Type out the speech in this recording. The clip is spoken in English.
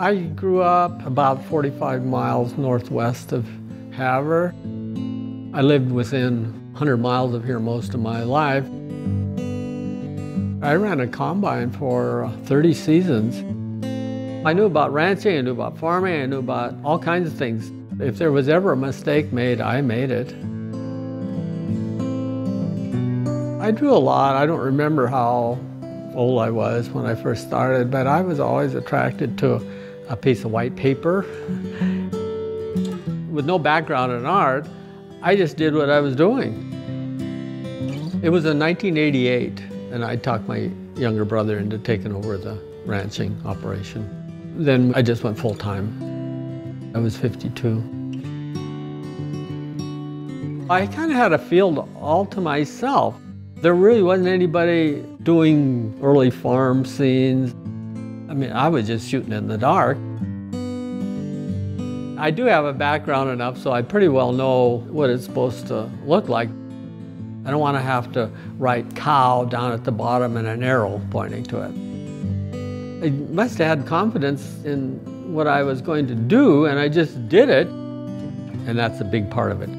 I grew up about 45 miles northwest of Havre. I lived within 100 miles of here most of my life. I ran a combine for 30 seasons. I knew about ranching, I knew about farming, I knew about all kinds of things. If there was ever a mistake made, I made it. I drew a lot. I don't remember how old I was when I first started, but I was always attracted to a piece of white paper. With no background in art, I just did what I was doing. It was in 1988. And I talked my younger brother into taking over the ranching operation. Then I just went full-time. I was 52. I kind of had a field all to myself. There really wasn't anybody doing early farm scenes. I mean, I was just shooting in the dark. I do have a background enough, so I pretty well know what it's supposed to look like. I don't want to have to write cow down at the bottom and an arrow pointing to it. I must have had confidence in what I was going to do, and I just did it, and that's a big part of it.